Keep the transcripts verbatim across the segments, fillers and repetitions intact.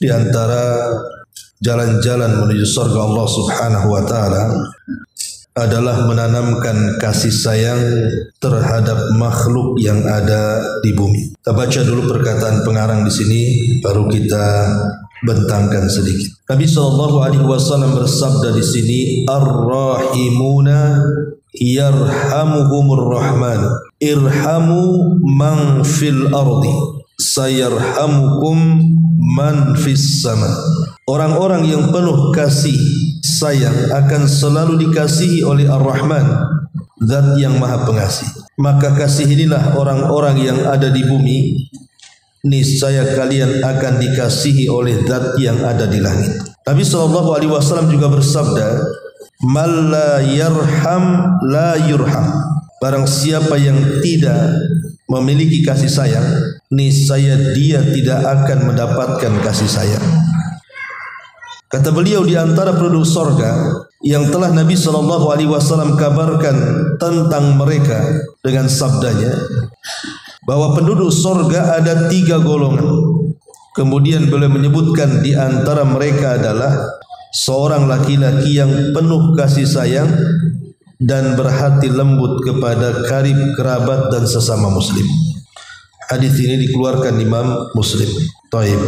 di antara jalan-jalan menuju surga Allah Subhanahu Wa Taala adalah menanamkan kasih sayang terhadap makhluk yang ada di bumi. Kita baca dulu perkataan pengarang di sini, baru kita bentangkan sedikit. Nabi Sallallahu Alaihi Wasallam bersabda di sini, Ar-Rahimuna yarhamuhumur Rahman, irhamu man fil ardi, sayarhamukum man fis sama. Orang-orang yang penuh kasih sayang akan selalu dikasihi oleh Ar-Rahman, Zat yang Maha Pengasih. Maka kasihinilah orang-orang yang ada di bumi, niscaya kalian akan dikasihi oleh Zat yang ada di langit. Nabi Sallallahu Alaihi Wasallam juga bersabda, "Man la yarham la yurham." Barang siapa yang tidak memiliki kasih sayang, niscaya dia tidak akan mendapatkan kasih sayang. Kata beliau, di antara penduduk sorga yang telah Nabi Sallallahu Alaihi Wasallam kabarkan tentang mereka dengan sabdanya, bahwa penduduk sorga ada tiga golongan. Kemudian beliau menyebutkan di antara mereka adalah seorang laki-laki yang penuh kasih sayang dan berhati lembut kepada karib, kerabat dan sesama muslim. Hadis ini dikeluarkan Imam Muslim. Taib.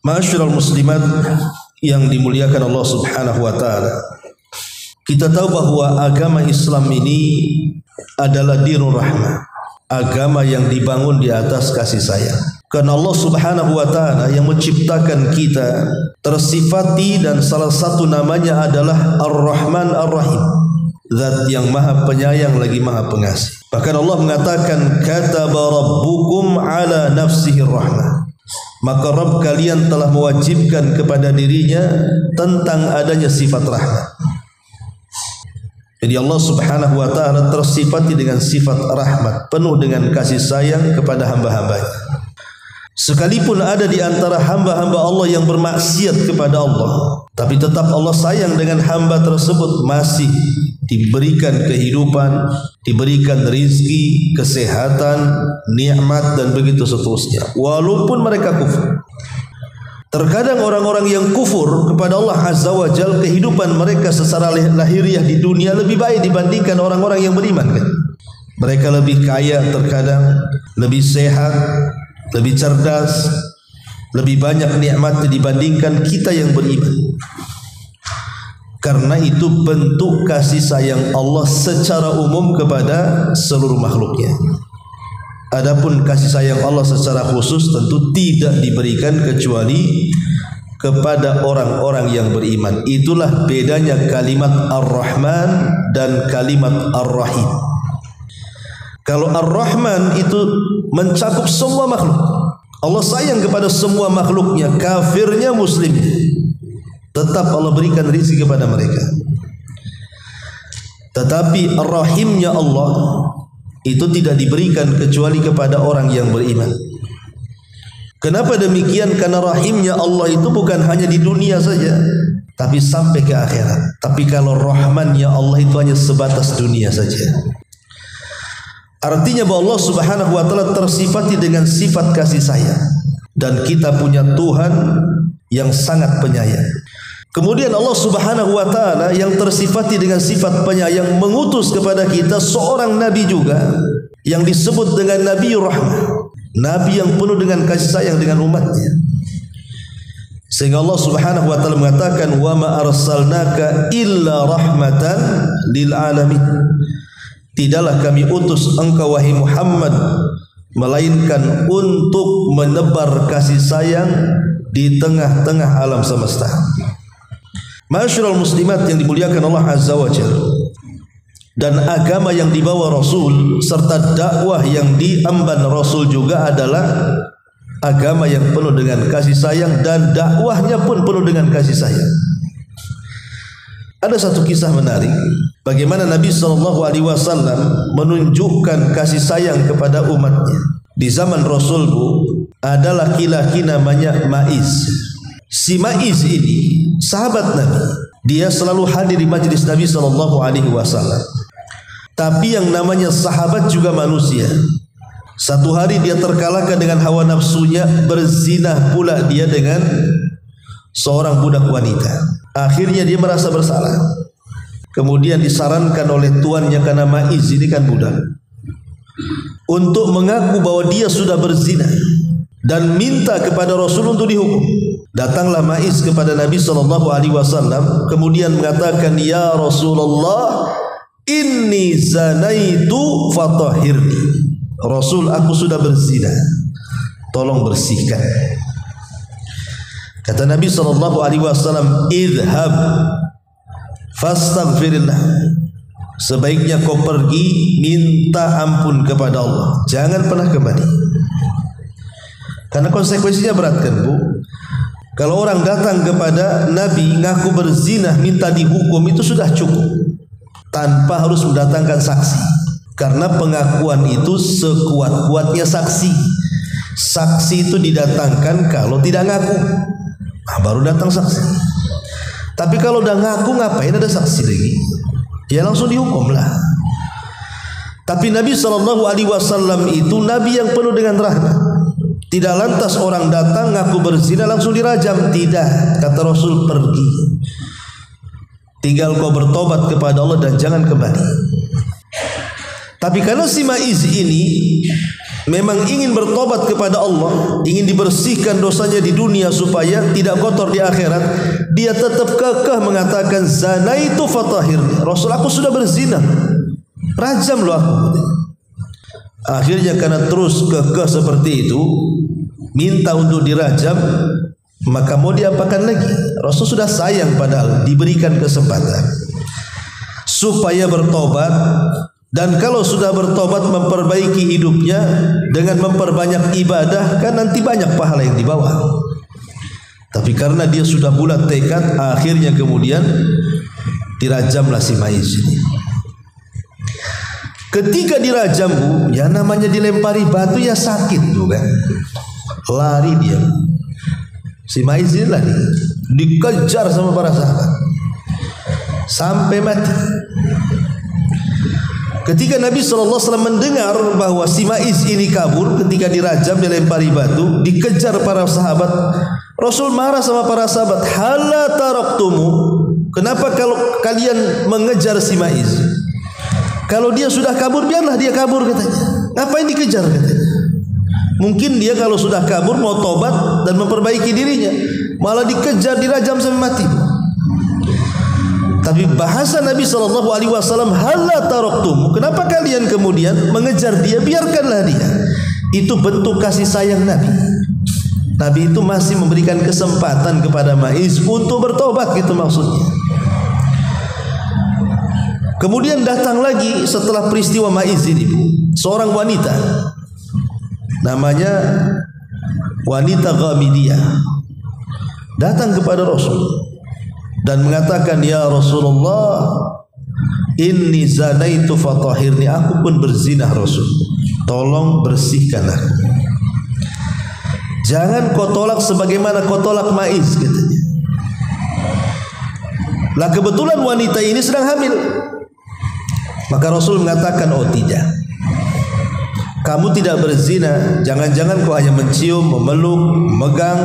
Ma'asyiral muslimat yang dimuliakan Allah Subhanahu Wa Taala, kita tahu bahwa agama Islam ini adalah dinur rahmah, agama yang dibangun di atas kasih sayang. Karena Allah Subhanahu Wa Taala yang menciptakan kita tersifati dan salah satu namanya adalah Ar-Rahman Ar-Rahim, Zat yang Maha Penyayang lagi Maha Pengasih. Bahkan Allah mengatakan, kataba rabbukum ala nafsihir rahmah. Maka Rabb kalian telah mewajibkan kepada dirinya tentang adanya sifat rahmat. Jadi Allah Subhanahu Wa Taala tersifati dengan sifat rahmat, penuh dengan kasih sayang kepada hamba-hambanya. Sekalipun ada di antara hamba-hamba Allah yang bermaksiat kepada Allah, tapi tetap Allah sayang dengan hamba tersebut, masih diberikan kehidupan, diberikan rizki, kesehatan, nikmat dan begitu seterusnya, walaupun mereka kufur. Terkadang orang-orang yang kufur kepada Allah Azza wa Jalla, kehidupan mereka secara lahiriah di dunia lebih baik dibandingkan orang-orang yang beriman. Mereka lebih kaya terkadang, lebih sehat, lebih cerdas, lebih banyak nikmatnya dibandingkan kita yang beriman. Karena itu bentuk kasih sayang Allah secara umum kepada seluruh makhluknya. Adapun kasih sayang Allah secara khusus tentu tidak diberikan kecuali kepada orang-orang yang beriman. Itulah bedanya kalimat Ar-Rahman dan kalimat Ar-Rahim. Kalau Ar-Rahman itu mencakup semua makhluk, Allah sayang kepada semua makhluknya, kafirnya muslimnya, tetap Allah berikan rezeki kepada mereka. Tetapi rahimnya Allah itu tidak diberikan kecuali kepada orang yang beriman. Kenapa demikian? Karena rahimnya Allah itu bukan hanya di dunia saja, tapi sampai ke akhirat. Tapi kalau rahmannya Allah itu hanya sebatas dunia saja. Artinya bahwa Allah Subhanahu Wa Taala tersifati dengan sifat kasih sayang, dan kita punya Tuhan yang sangat penyayang. Kemudian Allah Subhanahu Wa Taala yang tersifati dengan sifat penyayang mengutus kepada kita seorang nabi juga yang disebut dengan Nabi Rahmah, nabi yang penuh dengan kasih sayang dengan umatnya. Sehingga Allah Subhanahu Wa Taala mengatakan, "Wa ma arsalnaka illa rahmatan lil alamin." Tidaklah kami utus engkau wahai Muhammad melainkan untuk menebar kasih sayang di tengah-tengah alam semesta. Ma'asyiral muslimat yang dimuliakan Allah Azza wa Jalla, dan agama yang dibawa Rasul serta dakwah yang diemban Rasul juga adalah agama yang penuh dengan kasih sayang, dan dakwahnya pun penuh dengan kasih sayang. Ada satu kisah menarik bagaimana Nabi Sallallahu Alaihi Wasallam menunjukkan kasih sayang kepada umatnya. Di zaman Rasul bu, ada laki-laki namanya Ma'iz. Si Ma'iz ini sahabat Nabi, dia selalu hadir di majelis Nabi Sallallahu Alaihi Wasallam. Tapi yang namanya sahabat juga manusia. Satu hari dia terkalahkan dengan hawa nafsunya, berzina pula dia dengan seorang budak wanita. Akhirnya dia merasa bersalah. Kemudian disarankan oleh tuannya, karena Ma'iz ini kan budak, untuk mengaku bahwa dia sudah berzina dan minta kepada Rasul untuk dihukum. Datanglah Ma'iz kepada Nabi Sallallahu Alaihi Wasallam, kemudian mengatakan, "Ya Rasulullah, inni zanaitu fatahirni." Rasul, aku sudah berzina, tolong bersihkan. Kata Nabi Sallallahu Alaihi Wasallam, "Idhab fastaghfirillah." Sebaiknya kau pergi minta ampun kepada Allah, jangan pernah kembali. Karena konsekuensinya berat kan, Bu? Kalau orang datang kepada Nabi ngaku berzina minta dihukum, itu sudah cukup tanpa harus mendatangkan saksi. Karena pengakuan itu sekuat-kuatnya saksi. Saksi itu didatangkan kalau tidak ngaku, nah, baru datang saksi. Tapi kalau udah ngaku, ngapain ada saksi lagi? Ya langsung dihukum lah. Tapi Nabi Sallallahu Alaihi Wasallam itu Nabi yang penuh dengan rahmat. Tidak lantas orang datang ngaku berzina langsung dirajam. Tidak, kata Rasul, pergi. Tinggal kau bertobat kepada Allah dan jangan kembali. Tapi karena si Ma'iz ini memang ingin bertobat kepada Allah, ingin dibersihkan dosanya di dunia supaya tidak kotor di akhirat, dia tetap kekeh mengatakan, "Zanaitu fatahir." Rasul, aku sudah berzina, rajam loh aku. Akhirnya karena terus kekeh seperti itu, minta untuk dirajam, maka mau diapakan lagi? Rasul sudah sayang padahal, diberikan kesempatan supaya bertobat. Dan kalau sudah bertobat memperbaiki hidupnya dengan memperbanyak ibadah, kan nanti banyak pahala yang dibawa. Tapi karena dia sudah bulat tekad, akhirnya kemudian dirajamlah si Ma'iz ini. Ketika dirajam, Bu, ya namanya dilempari batu ya sakit, bukan? Lari dia. Si Ma'iz ini lari, dikejar sama para sahabat sampai mati. Ketika Nabi Sallallahu Alaihi Wasallam mendengar bahwa si Ma'iz ini kabur ketika dirajam, dilempari batu, dikejar para sahabat, Rasul marah sama para sahabat, "Hala taraktumu, kenapa kalau kalian mengejar si Ma'iz? Kalau dia sudah kabur, biarlah dia kabur," katanya. "Ngapain dikejar?" katanya. "Mungkin dia kalau sudah kabur mau tobat dan memperbaiki dirinya, malah dikejar, dirajam sampai mati." Tapi bahasa Nabi Sallallahu Alaihi Wasallam, "Hala taraktum, kenapa kalian kemudian mengejar dia? Biarkanlah dia." Itu bentuk kasih sayang Nabi. Nabi itu masih memberikan kesempatan kepada Ma'iz untuk bertobat, gitu maksudnya. Kemudian datang lagi setelah peristiwa Ma'iz ini, Bu, seorang wanita, namanya wanita Ghamidiyah, datang kepada Rasul dan mengatakan, "Ya Rasulullah, inni zanaitu fatahirni." Aku pun berzina, Rasul, tolong bersihkan aku. Jangan kau tolak sebagaimana kau tolak Ma'iz, katanya. Lah kebetulan wanita ini sedang hamil. Maka Rasul mengatakan, "Oh tidak, kamu tidak berzina. Jangan-jangan kau hanya mencium, memeluk, memegang,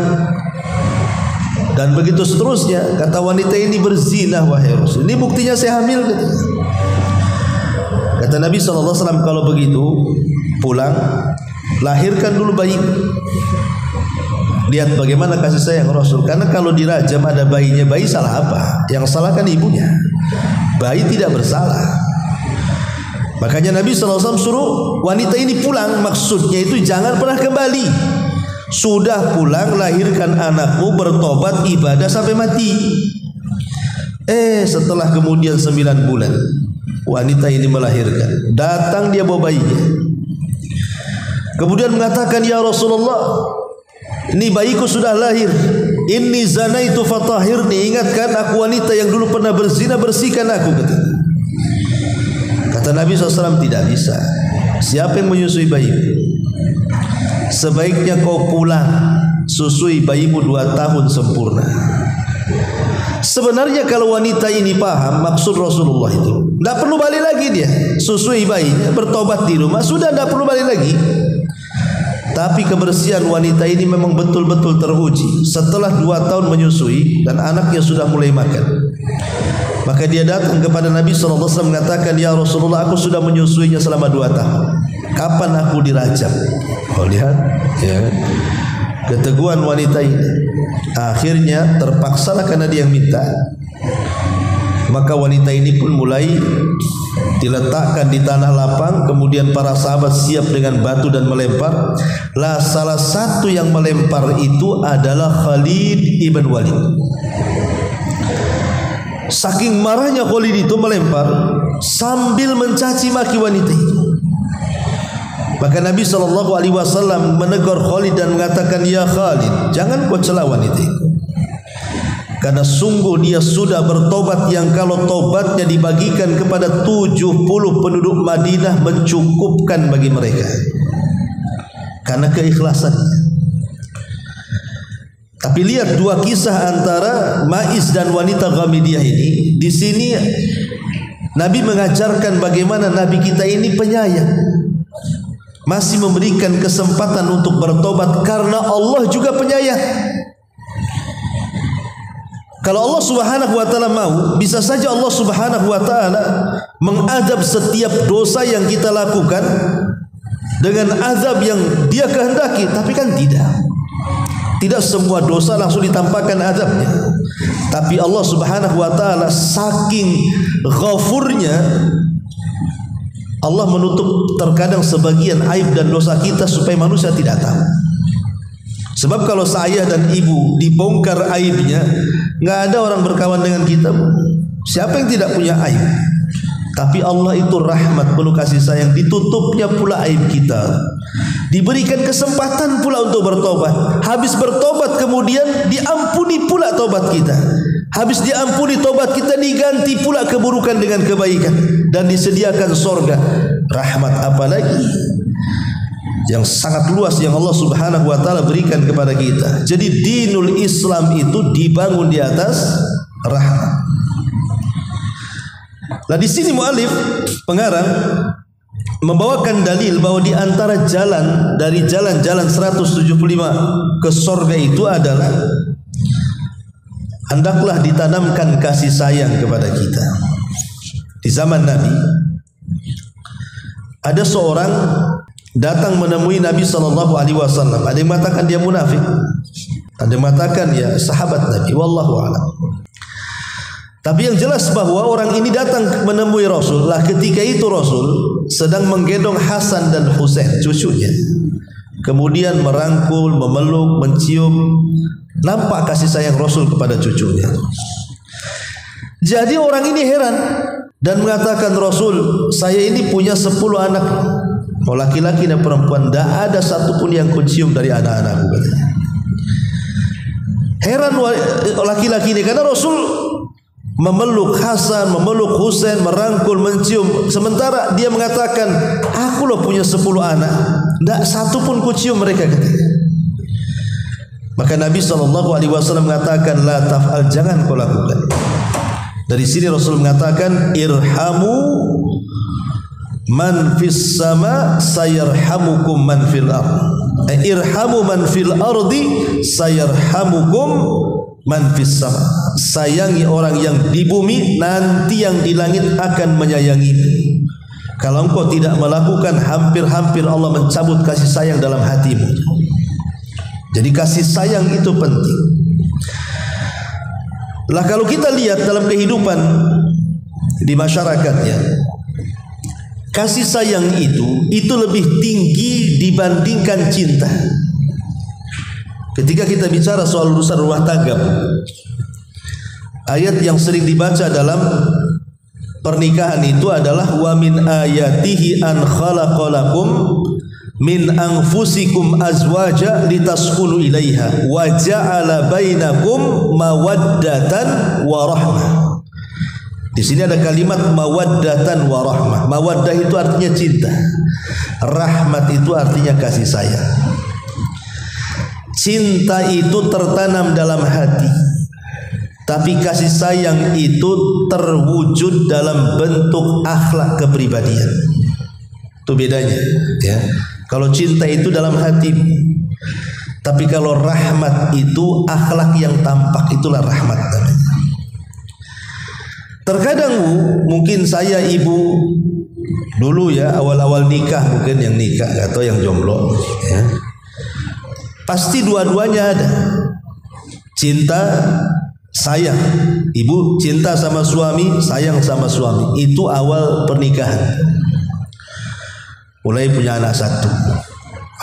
dan begitu seterusnya." Kata wanita ini, "Berzinah wahai Rasul, ini buktinya saya hamil," katanya. Kata Nabi Sallallahu Alaihi Wasallam, "Kalau begitu pulang, lahirkan dulu bayi. Lihat bagaimana kasih sayang Rasul. Karena kalau dirajam ada bayinya, bayi salah apa? Yang salah kan ibunya. Bayi tidak bersalah." Makanya Nabi Sallallahu Alaihi Wasallam suruh wanita ini pulang. Maksudnya itu jangan pernah kembali. Sudah pulang, lahirkan anakmu, bertobat, ibadah sampai mati. Eh setelah kemudian sembilan bulan wanita ini melahirkan. Datang dia bawa bayinya, kemudian mengatakan, "Ya Rasulullah, ini bayiku sudah lahir. Inni zanaitu fatahirni. Ingatkan aku wanita yang dulu pernah berzina, bersihkan aku," kata. Kata Nabi Sallallahu Alaihi Wasallam, "Tidak bisa. Siapa yang menyusui bayimu? Sebaiknya kau pulang, susui bayimu dua tahun sempurna." Sebenarnya kalau wanita ini paham maksud Rasulullah itu, tidak perlu balik lagi dia, susui bayinya, bertobat di rumah, sudah tidak perlu balik lagi. Tapi kebersihan wanita ini memang betul-betul teruji. Setelah dua tahun menyusui dan anaknya sudah mulai makan, maka dia datang kepada Nabi Sallallahu Alaihi Wasallam mengatakan, "Ya Rasulullah, aku sudah menyusuinya selama dua tahun. Kapan aku dirajam?" Oh, lihat, ya, keteguhan wanita ini. Akhirnya terpaksa karena dia yang minta. Maka wanita ini pun mulai diletakkan di tanah lapang. Kemudian para sahabat siap dengan batu dan melempar. Lah, salah satu yang melempar itu adalah Khalid ibn Walid. Saking marahnya Khalid itu melempar sambil mencaci maki wanita itu. Maka Nabi Sallallahu Alaihi Wasallam menegur Khalid dan mengatakan, "Ya Khalid, jangan kau cela wanita itu. Karena sungguh dia sudah bertobat yang kalau tobatnya dibagikan kepada tujuh puluh penduduk Madinah mencukupkan bagi mereka karena keikhlasannya." Tapi lihat dua kisah antara Ma'iz dan wanita Ghamidiyah ini. Di sini Nabi mengajarkan bagaimana Nabi kita ini penyayang, masih memberikan kesempatan untuk bertobat karena Allah juga penyayang. Kalau Allah Subhanahu Wa Taala mau, bisa saja Allah Subhanahu Wa Taala mengadab setiap dosa yang kita lakukan dengan azab yang Dia kehendaki. Tapi kan tidak, tidak semua dosa langsung ditampakkan azabnya. Tapi Allah Subhanahu Wa Taala saking ghafurnya, Allah menutup terkadang sebagian aib dan dosa kita supaya manusia tidak tahu. Sebab kalau saya dan ibu dibongkar aibnya, nggak ada orang berkawan dengan kita. Siapa yang tidak punya aib? Tapi Allah itu rahmat, penuh kasih sayang, ditutupnya pula aib kita. Diberikan kesempatan pula untuk bertobat. Habis bertobat kemudian diampuni pula tobat kita. Habis diampuni tobat kita, diganti pula keburukan dengan kebaikan dan disediakan sorga. Rahmat apalagi yang sangat luas yang Allah Subhanahu Wa Taala berikan kepada kita. Jadi dinul Islam itu dibangun di atas rahmat. Nah, di sini mu'alif pengarang membawakan dalil bahwa di antara jalan dari jalan-jalan seratus tujuh puluh lima ke surga itu adalah hendaklah ditanamkan kasih sayang kepada kita. Di zaman Nabi ada seorang datang menemui Nabi Sallallahu Alaihi Wasallam. Ada yang mengatakan dia munafik, ada yang mengatakan ya sahabat Nabi, wallahu a'lam. Tapi yang jelas bahwa orang ini datang menemui Rasul. Lah, ketika itu Rasul sedang menggendong Hasan dan Hussein, cucunya. Kemudian merangkul, memeluk, mencium. Nampak kasih sayang Rasul kepada cucunya. Jadi orang ini heran dan mengatakan, "Rasul, saya ini punya sepuluh anak, mau laki-laki dan perempuan, tidak ada satupun yang kucium dari anak-anakku," katanya. Heran laki-laki ini karena Rasul memeluk Hasan, memeluk Husain, merangkul, mencium. Sementara dia mengatakan, "Aku loh punya sepuluh anak, tidak satupun kucium mereka," katanya. Maka Nabi Sallallahu Alaihi Wasallam mengatakan, "La taf'al, jangan kau lakukan." Dari sini Rasul mengatakan, "Irhamu man fis sama sayarhamukum man fil ard." Eh, irhamu man fil ardi sayarhamukum man fis sama. Sayangi orang yang di bumi, nanti yang di langit akan menyayangimu. Kalau engkau tidak melakukan, hampir-hampir Allah mencabut kasih sayang dalam hatimu. Jadi kasih sayang itu penting. Lah, kalau kita lihat dalam kehidupan di masyarakatnya, kasih sayang itu itu lebih tinggi dibandingkan cinta. Ketika kita bicara soal urusan rumah tangga, ayat yang sering dibaca dalam pernikahan itu adalah wa min ayatihi an khalaqa lakum min anfusikum azwaja litaskunu ilaiha wa ja'ala bainakum mawaddatan wa rahmah. Di sini ada kalimat mawaddatan wa rahmah. Mawaddah itu artinya cinta. Rahmat itu artinya kasih sayang. Cinta itu tertanam dalam hati. Tapi kasih sayang itu terwujud dalam bentuk akhlak kepribadian. Itu bedanya, ya. Kalau cinta itu dalam hati. Tapi kalau rahmat itu akhlak yang tampak, itulah rahmat namanya. Terkadang mungkin saya ibu dulu ya, awal-awal nikah, mungkin yang nikah atau yang jomblo ya. Pasti dua-duanya ada. Cinta, sayang. Ibu cinta sama suami, sayang sama suami. Itu awal pernikahan. Mulai punya anak satu,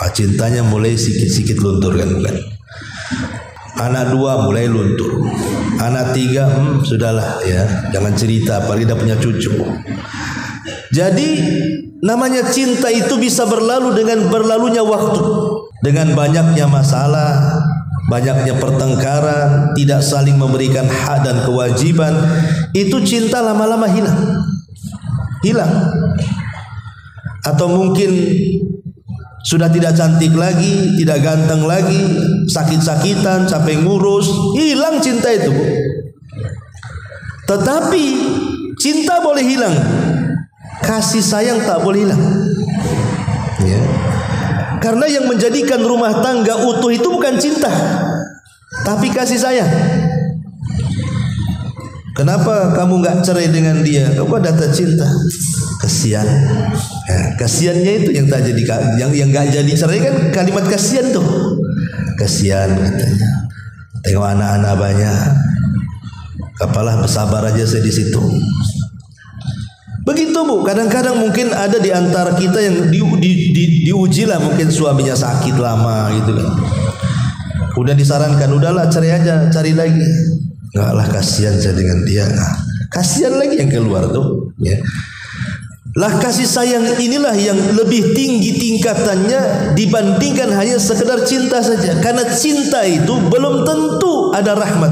ah, cintanya mulai sikit-sikit luntur kan, bukan? Anak dua mulai luntur. Anak tiga, hmm, sudahlah ya, jangan cerita, apalagi dah punya cucu. Jadi namanya cinta itu bisa berlalu dengan berlalunya waktu, dengan banyaknya masalah, banyaknya pertengkaran, tidak saling memberikan hak dan kewajiban. Itu cinta lama-lama hilang, hilang. Atau mungkin sudah tidak cantik lagi, tidak ganteng lagi, sakit-sakitan, sampai ngurus, hilang cinta itu. Tetapi cinta boleh hilang, kasih sayang tak boleh hilang ya. Karena yang menjadikan rumah tangga utuh itu bukan cinta, tapi kasih sayang. Kenapa kamu nggak cerai dengan dia? Kamu ada cinta. Kasihan. Ya, kasihannya itu yang tak jadi, yang yang nggak jadi cerai kan kalimat kasihan tuh. Kasihan katanya. Tengok anak-anak banyak. Apalah bersabar aja saya di situ. Begitu bu. Kadang-kadang mungkin ada di antara kita yang di, di, di, diuji lah, mungkin suaminya sakit lama gitu kan. Udah disarankan, udahlah cerai aja, cari lagi. Enggak lah, kasihan saya dengan dia. Nah, kasihan lagi yang keluar tuh ya. Lah kasih sayang inilah yang lebih tinggi tingkatannya dibandingkan hanya sekedar cinta saja. Karena cinta itu belum tentu ada rahmat.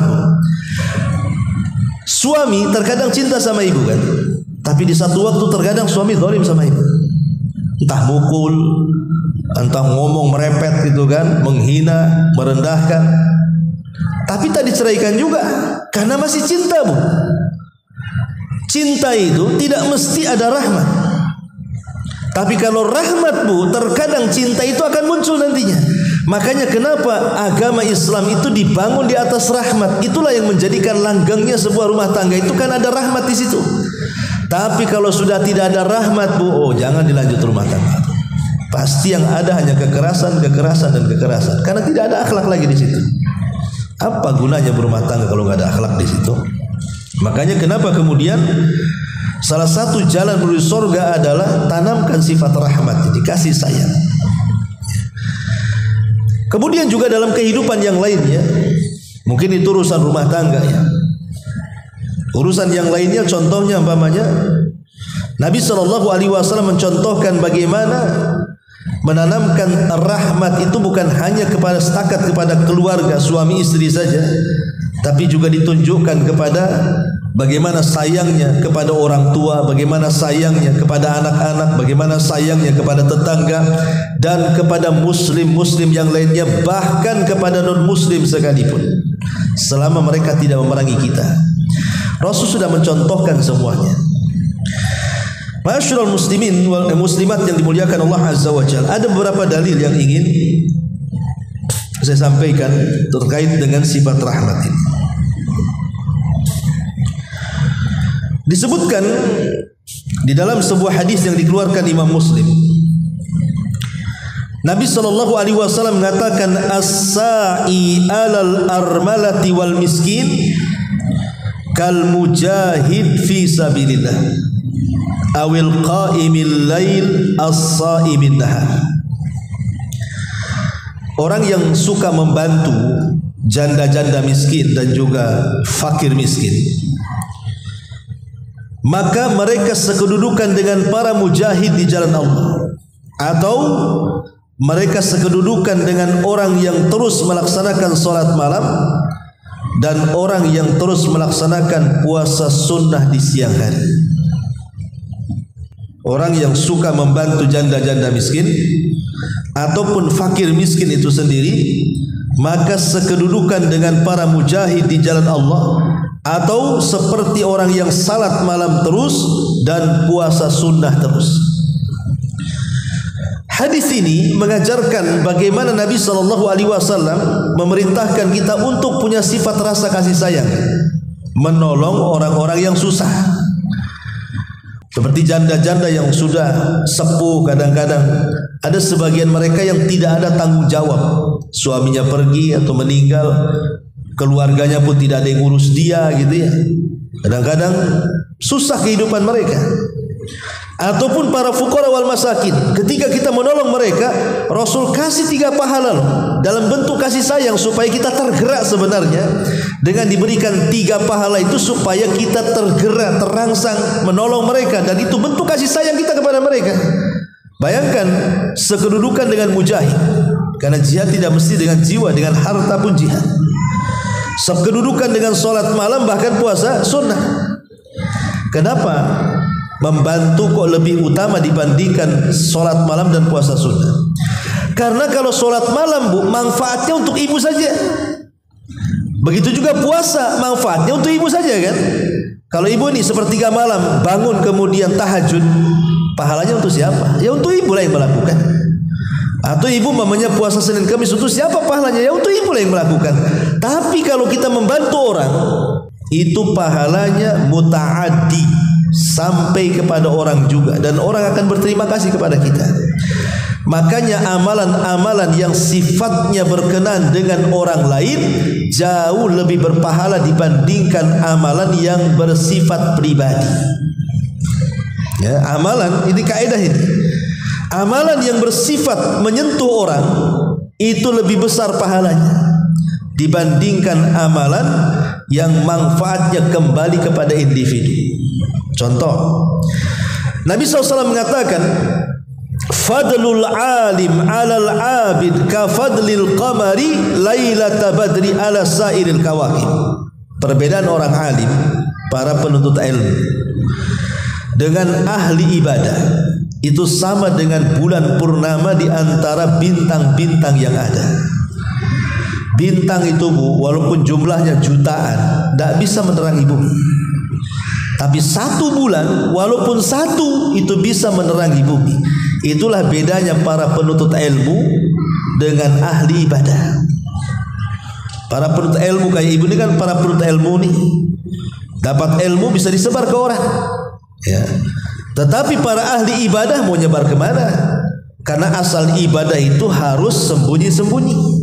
Suami terkadang cinta sama ibu kan, tapi di satu waktu terkadang suami zalim sama ibu. Entah mukul, entah ngomong merepet gitu kan, menghina, merendahkan. Tapi tak diceraikan juga karena masih cinta bu. Cinta itu tidak mesti ada rahmat. Tapi kalau rahmat bu, terkadang cinta itu akan muncul nantinya. Makanya kenapa agama Islam itu dibangun di atas rahmat. Itulah yang menjadikan langgengnya sebuah rumah tangga itu, kan ada rahmat di situ. Tapi kalau sudah tidak ada rahmat bu, oh jangan dilanjut rumah tangga. Pasti yang ada hanya kekerasan, kekerasan dan kekerasan. Karena tidak ada akhlak lagi di situ. Apa gunanya berumah tangga kalau nggak ada akhlak di situ? Makanya kenapa kemudian salah satu jalan menuju surga adalah tanamkan sifat rahmat, dikasih sayang. Kemudian juga dalam kehidupan yang lainnya, mungkin itu urusan rumah tangga ya. Urusan yang lainnya, contohnya umpamanya Nabi Sallallahu Alaihi Wasallam mencontohkan bagaimana menanamkan rahmat itu bukan hanya kepada setakat kepada keluarga suami istri saja, tapi juga ditunjukkan kepada bagaimana sayangnya kepada orang tua, bagaimana sayangnya kepada anak-anak, bagaimana sayangnya kepada tetangga dan kepada muslim-muslim yang lainnya, bahkan kepada non-muslim sekalipun, selama mereka tidak memerangi kita. Rasul sudah mencontohkan semuanya. Masyarul muslimin wal muslimat yang dimuliakan Allah Azza wa Jalla. Ada beberapa dalil yang ingin saya sampaikan terkait dengan sifat rahmat ini. Disebutkan di dalam sebuah hadis yang dikeluarkan Imam Muslim, Nabi Sallallahu Alaihi Wasallam mengatakan, as-sa'i alal armalati wal miskin kal mujahid fi sabilillah awil qa'imil lail as-sa'imin nahar. Orang yang suka membantu janda-janda miskin dan juga fakir miskin, maka mereka sekedudukan dengan para mujahid di jalan Allah, atau mereka sekedudukan dengan orang yang terus melaksanakan salat malam dan orang yang terus melaksanakan puasa sunnah di siang hari. Orang yang suka membantu janda-janda miskin ataupun fakir miskin itu sendiri, maka sekedudukan dengan para mujahid di jalan Allah, atau seperti orang yang salat malam terus dan puasa sunnah terus. Hadis ini mengajarkan bagaimana Nabi Sallallahu Alaihi Wasallam memerintahkan kita untuk punya sifat rasa kasih sayang, menolong orang-orang yang susah, seperti janda-janda yang sudah sepuh. Kadang-kadang ada sebagian mereka yang tidak ada tanggung jawab, suaminya pergi atau meninggal, keluarganya pun tidak ada yang urus dia, gitu ya. Kadang-kadang susah kehidupan mereka. Ataupun para fuqara wal masakin, ketika kita menolong mereka, Rasul kasih tiga pahala loh, dalam bentuk kasih sayang, supaya kita tergerak sebenarnya. Dengan diberikan tiga pahala itu supaya kita tergerak, terangsang menolong mereka, dan itu bentuk kasih sayang kita kepada mereka. Bayangkan sekedudukan dengan mujahid, karena jihad tidak mesti dengan jiwa, dengan harta pun jihad. Sekedudukan dengan sholat malam, bahkan puasa sunnah. Kenapa? Membantu kok lebih utama dibandingkan sholat malam dan puasa sunnah. Karena kalau sholat malam, Bu, manfaatnya untuk ibu saja. Begitu juga puasa, manfaatnya untuk ibu saja kan. Kalau ibu nih sepertiga malam bangun kemudian tahajud, pahalanya untuk siapa? Ya untuk ibu lah yang melakukan. Atau ibu mamanya puasa Senin Kamis, untuk siapa pahalanya? Ya untuk ibu lah yang melakukan. Tapi kalau kita membantu orang, itu pahalanya muta'addi, sampai kepada orang juga, dan orang akan berterima kasih kepada kita. Makanya amalan-amalan yang sifatnya berkenan dengan orang lain jauh lebih berpahala dibandingkan amalan yang bersifat pribadi. Ya, amalan ini kaidah ini. Amalan yang bersifat menyentuh orang itu lebih besar pahalanya dibandingkan amalan yang manfaatnya kembali kepada individu. Contoh, Nabi shallallahu alaihi wasallam mengatakan, fadlul alim alal abid ka fadlil qamari lailata badri ala sairil kawakib. Perbedaan orang alim, para penuntut ilmu, dengan ahli ibadah, itu sama dengan bulan purnama di antara bintang-bintang yang ada. Bintang itu, Bu, walaupun jumlahnya jutaan, tidak bisa menerangi bumi. Tapi satu bulan, walaupun satu, itu bisa menerangi bumi. Itulah bedanya para penuntut ilmu dengan ahli ibadah. Para penuntut ilmu kayak ibu ini kan, para penuntut ilmu nih, dapat ilmu bisa disebar ke orang, ya. Tetapi para ahli ibadah mau nyebar kemana? Karena asal ibadah itu harus sembunyi-sembunyi.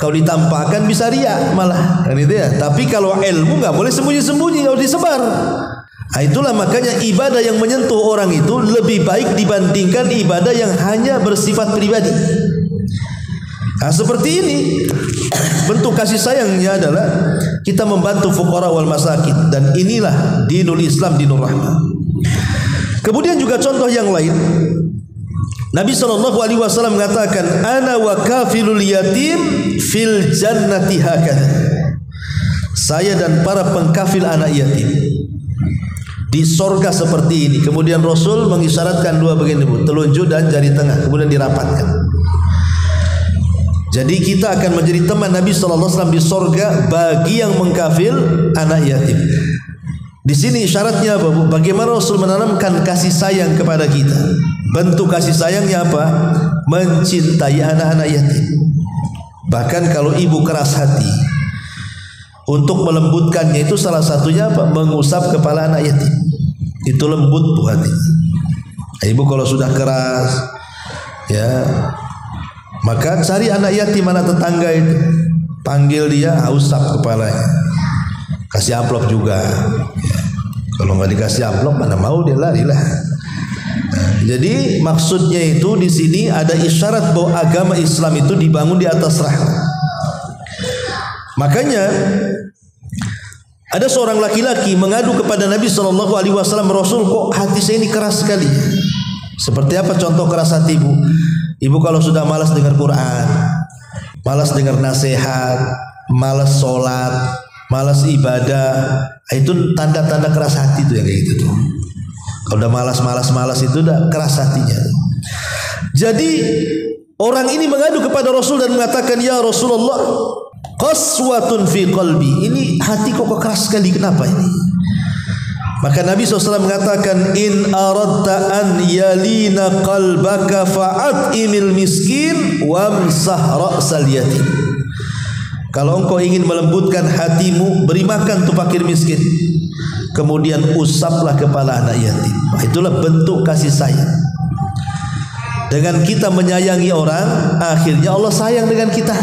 Kalau ditampakkan bisa riya malah, kan itu ya. Tapi kalau ilmu nggak boleh sembunyi-sembunyi, harus disebar. Nah, itulah makanya ibadah yang menyentuh orang itu lebih baik dibandingkan ibadah yang hanya bersifat pribadi. Nah, seperti ini bentuk kasih sayangnya adalah kita membantu fuqara wal masakin, dan inilah dinul Islam, dinur rahmah. Kemudian juga contoh yang lain, Nabi Sallallahu Alaihi Wasallam mengatakan, ana wa kafilul yatim fil jannati hakadha. Saya dan para pengkafil anak yatim di sorga seperti ini. Kemudian Rasul mengisyaratkan dua bagian, telunjuk dan jari tengah, kemudian dirapatkan. Jadi kita akan menjadi teman Nabi Sallallahu Alaihi Wasallam di sorga bagi yang mengkafil anak yatim. Di sini syaratnya apa? Bagaimana Rasul menanamkan kasih sayang kepada kita? Bentuk kasih sayangnya apa? Mencintai anak-anak yatim. Bahkan kalau ibu keras hati, untuk melembutkannya itu salah satunya apa? Mengusap kepala anak yatim. Itu lembut buat hatinya. Nah, ibu kalau sudah keras, ya, maka cari anak yatim, anak tetangga itu, panggil dia, usap kepalanya, kasih amplop juga. Ya. Kalau nggak dikasih amplop, mana mau dia lari lah. Nah, jadi maksudnya itu di sini ada isyarat bahwa agama Islam itu dibangun di atas rahmat. Makanya ada seorang laki-laki mengadu kepada Nabi Sallallahu Alaihi Wasallam, Rasul kok hati saya ini keras sekali. Seperti apa contoh keras hati ibu? Ibu kalau sudah malas dengar Quran, malas dengar nasihat, malas sholat, malas ibadah, itu tanda-tanda keras hati tuh, yang kayak gitu tuh. Kalau udah malas-malas-malas itu udah keras hatinya. Jadi orang ini mengadu kepada Rasul dan mengatakan, ya Rasulullah, qaswatun fi qalbi, ini hati kok keras sekali, kenapa ini? Maka Nabi shallallahu alaihi wasallam mengatakan, in aradta an yalina qalbaka fa'at'imil miskin wamsah ra'sal yatim. Kalau engkau ingin melembutkan hatimu, beri makan tu fakir miskin, kemudian usaplah kepala anak yatim. Itulah bentuk kasih sayang. Dengan kita menyayangi orang, akhirnya Allah sayang dengan kita.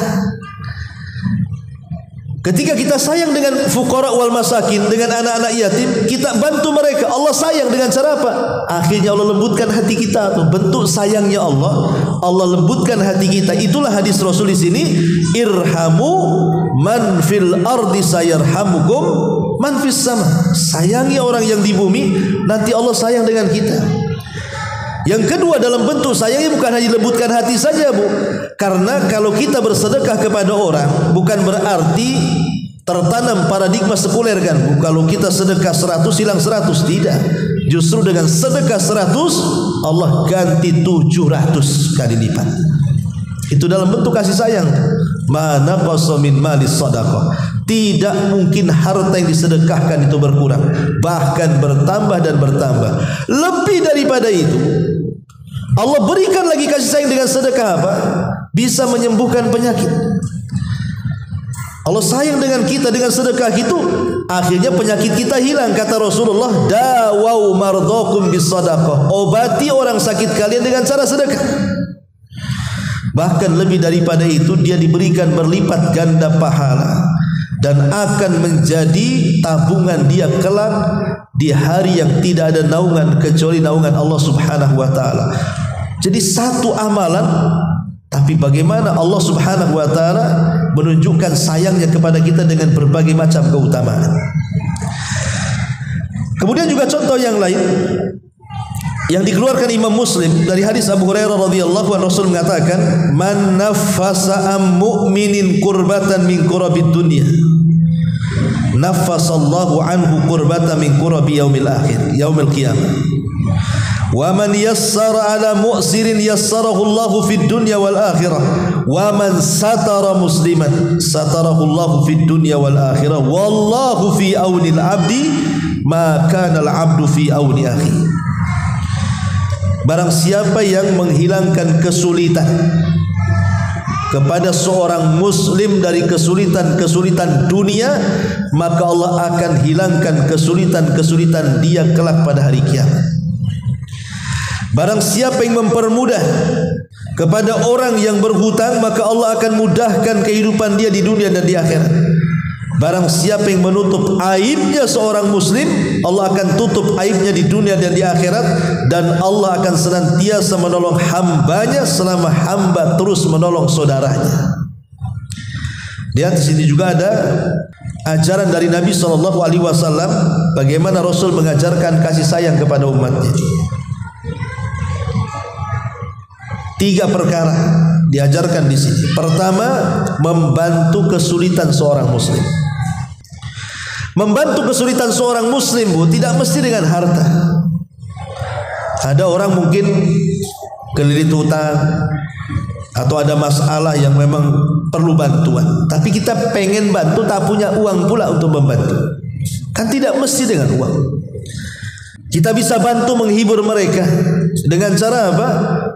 Ketika kita sayang dengan fuqara wal masakin, dengan anak-anak yatim, kita bantu mereka, Allah sayang dengan cara apa? Akhirnya Allah lembutkan hati kita. Tuh, bentuk sayangnya Allah, Allah lembutkan hati kita. Itulah hadis Rasul di sini, irhamu man fil ardi sayarhamukum man fis sama. Sayangi orang yang di bumi, nanti Allah sayang dengan kita. Yang kedua, dalam bentuk sayangnya bukan hanya lembutkan hati saja, Bu. Karena kalau kita bersedekah kepada orang, bukan berarti tertanam paradigma sekuler, kan, Bu. Kalau kita sedekah seratus hilang seratus, tidak. Justru dengan sedekah seratus Allah ganti tujuh ratus kali lipat. Itu dalam bentuk kasih sayang. Mana qasamin malis sadaqah. Tidak mungkin harta yang disedekahkan itu berkurang, bahkan bertambah dan bertambah. Lebih daripada itu, Allah berikan lagi kasih sayang dengan sedekah apa? Bisa menyembuhkan penyakit. Allah sayang dengan kita dengan sedekah itu, akhirnya penyakit kita hilang. Kata Rasulullah, dawau mardhakum bis sadaqah. Obati orang sakit kalian dengan cara sedekah. Bahkan lebih daripada itu, dia diberikan berlipat ganda pahala dan akan menjadi tabungan dia kelak di hari yang tidak ada naungan kecuali naungan Allah Subhanahu Wa Taala. Jadi satu amalan, tapi bagaimana Allah Subhanahu Wa Taala menunjukkan sayangnya kepada kita dengan berbagai macam keutamaan. Kemudian juga contoh yang lain yang dikeluarkan Imam Muslim dari hadis Abu Hurairah radhiyallahu anhu, Rasul mengatakan, man nafasa am mu'minin kurbatan min kurabid dunya nafasallahu anhu kurbatan min kurabi yaumil akhir yaumil qiyamah, wa man yassara ala mu'sirin yassarahu Allahu fid dunya wal akhirah, wa man satara musliman satarahu Allahu fid dunya wal akhirah, wallahu fi auni al-abdi ma kana al-abdu fi auni akhi. Barang siapa yang menghilangkan kesulitan kepada seorang muslim dari kesulitan-kesulitan dunia, maka Allah akan hilangkan kesulitan-kesulitan dia kelak pada hari kiamat. Barang siapa yang mempermudah kepada orang yang berhutang, maka Allah akan mudahkan kehidupan dia di dunia dan di akhirat. Barang siapa yang menutup aibnya seorang muslim, Allah akan tutup aibnya di dunia dan di akhirat. Dan Allah akan senantiasa menolong hambanya selama hamba terus menolong saudaranya. Lihat, di sini juga ada ajaran dari Nabi Sallallahu Alaihi Wasallam bagaimana Rasul mengajarkan kasih sayang kepada umatnya. Tiga perkara diajarkan di sini. Pertama, membantu kesulitan seorang muslim. Membantu kesulitan seorang muslim, Bu, tidak mesti dengan harta. Ada orang mungkin kelilit hutang atau ada masalah yang memang perlu bantuan, tapi kita pengen bantu tak punya uang pula untuk membantu. Kan tidak mesti dengan uang. Kita bisa bantu menghibur mereka dengan cara apa?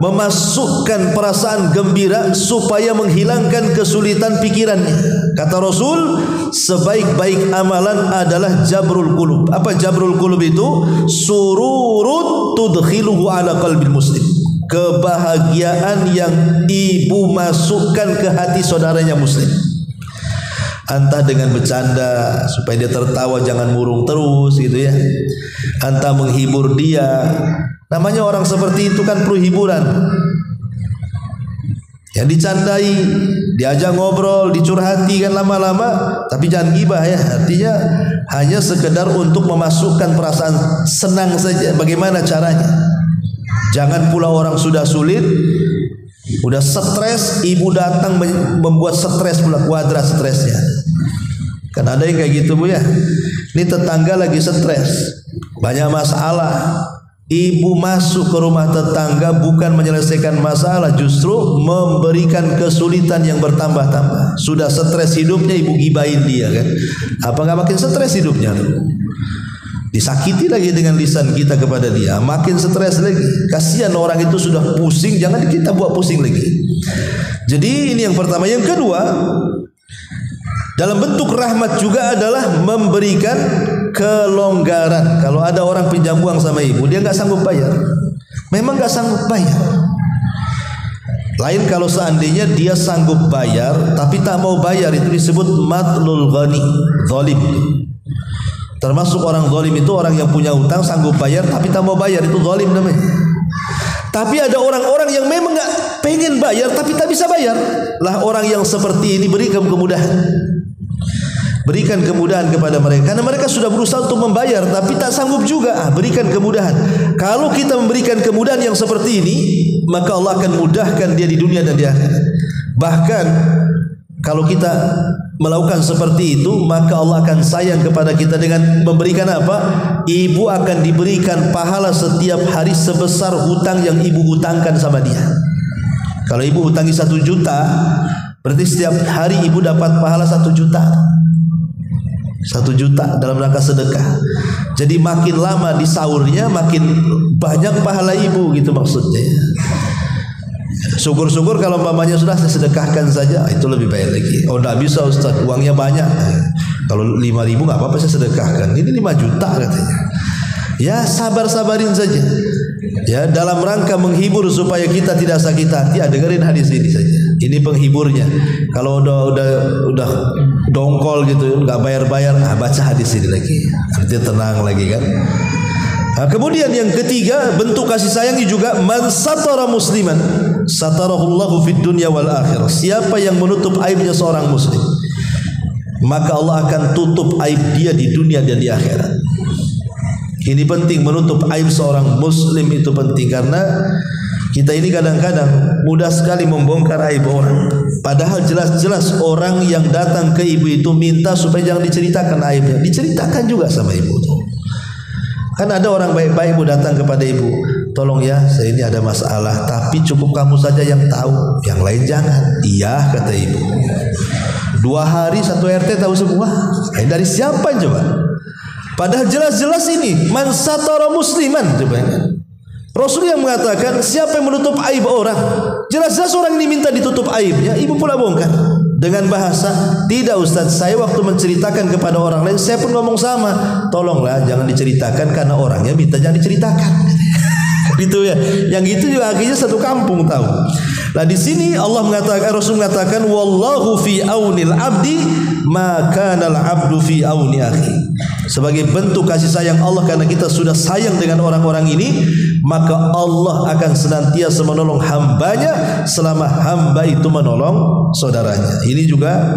Memasukkan perasaan gembira supaya menghilangkan kesulitan pikirannya. Kata Rasul, sebaik-baik amalan adalah jabrul qulub. Apa jabrul qulub itu? Sururun tudkhiluhu ala qalbil muslim. Kebahagiaan yang ibu masukkan ke hati saudaranya muslim. Entah dengan bercanda supaya dia tertawa, jangan murung terus gitu ya. Entah menghibur dia. Namanya orang seperti itu kan perlu hiburan. Ya, dicandai, diajak ngobrol, dicurhati kan lama-lama, tapi jangan gibah ya. Artinya hanya sekedar untuk memasukkan perasaan senang saja. Bagaimana caranya? Jangan pula orang sudah sulit, udah stres, ibu datang membuat stres pula, kuadrat stresnya. Kan ada yang kayak gitu, Bu ya. Ini tetangga lagi stres, banyak masalah. Ibu masuk ke rumah tetangga bukan menyelesaikan masalah, justru memberikan kesulitan yang bertambah-tambah. Sudah stres hidupnya, ibu gibahin dia kan, apa nggak makin stres hidupnya? Disakiti lagi dengan lisan kita kepada dia, makin stres lagi. Kasihan orang itu sudah pusing, jangan kita buat pusing lagi. Jadi ini yang pertama. Yang kedua, dalam bentuk rahmat juga adalah memberikan kelonggaran. Kalau ada orang pinjam uang sama ibu, dia nggak sanggup bayar, memang nggak sanggup bayar. Lain kalau seandainya dia sanggup bayar tapi tak mau bayar, itu disebut matlul ghani, zalim. Termasuk orang zalim itu orang yang punya utang, sanggup bayar tapi tak mau bayar, itu zalim namanya. Tapi ada orang-orang yang memang nggak pengen bayar tapi tak bisa bayar. Lah orang yang seperti ini berikan kemudahan. Berikan kemudahan kepada mereka, karena mereka sudah berusaha untuk membayar tapi tak sanggup juga. Ah, berikan kemudahan. Kalau kita memberikan kemudahan yang seperti ini, maka Allah akan mudahkan dia di dunia dan di akhirat. Bahkan kalau kita melakukan seperti itu, maka Allah akan sayang kepada kita dengan memberikan apa? Ibu akan diberikan pahala setiap hari sebesar hutang yang ibu hutangkan sama dia. Kalau ibu hutangi satu juta, berarti setiap hari ibu dapat pahala satu juta. Satu juta dalam rangka sedekah. Jadi makin lama di sahurnya, makin banyak pahala ibu, gitu maksudnya. Syukur-syukur kalau mamanya sudah, saya sedekahkan saja, itu lebih baik lagi. Oh tidak bisa Ustaz, uangnya banyak. Kalau lima ribu nggak apa-apa, saya sedekahkan. Ini lima juta katanya. Ya sabar-sabarin saja. Ya dalam rangka menghibur supaya kita tidak sakit hati. Ya, dengerin hadis ini saja. Ini penghiburnya. Kalau udah udah udah dongkol gitu, nggak bayar-bayar, nah baca hadis ini lagi. Artinya tenang lagi kan. Nah, kemudian yang ketiga, bentuk kasih sayangnya juga man satara musliman satarahullahu fid dunya wal akhirah. Siapa yang menutup aibnya seorang muslim, maka Allah akan tutup aib dia di dunia dan di akhirat. Ini penting, menutup aib seorang muslim itu penting, karena kita ini kadang-kadang mudah sekali membongkar aib orang. Padahal jelas-jelas orang yang datang ke ibu itu minta supaya jangan diceritakan aibnya. Diceritakan juga sama ibu. Kan ada orang baik-baik, ibu datang kepada ibu, tolong ya, saya ini ada masalah, tapi cukup kamu saja yang tahu, yang lain jangan. Iya, kata ibu. Dua hari satu R T tahu semua. Eh, dari siapa coba? Padahal jelas-jelas ini man satara musliman, coba ya. Rasul yang mengatakan siapa yang menutup aib orang, jelas-jelas orang ini minta ditutup aibnya, ibu pula bongkar dengan bahasa, tidak Ustaz, saya waktu menceritakan kepada orang lain saya pun ngomong sama, tolonglah jangan diceritakan karena orangnya minta jangan diceritakan. Gitu ya, yang gitu juga akhirnya satu kampung tahu. Nah di sini Allah mengatakan, Rasul mengatakan wallahu fi aunil abdi ma kana al abdu fi auni akhi. Sebagai bentuk kasih sayang Allah, karena kita sudah sayang dengan orang-orang ini, maka Allah akan senantiasa menolong hambanya selama hamba itu menolong saudaranya. Ini juga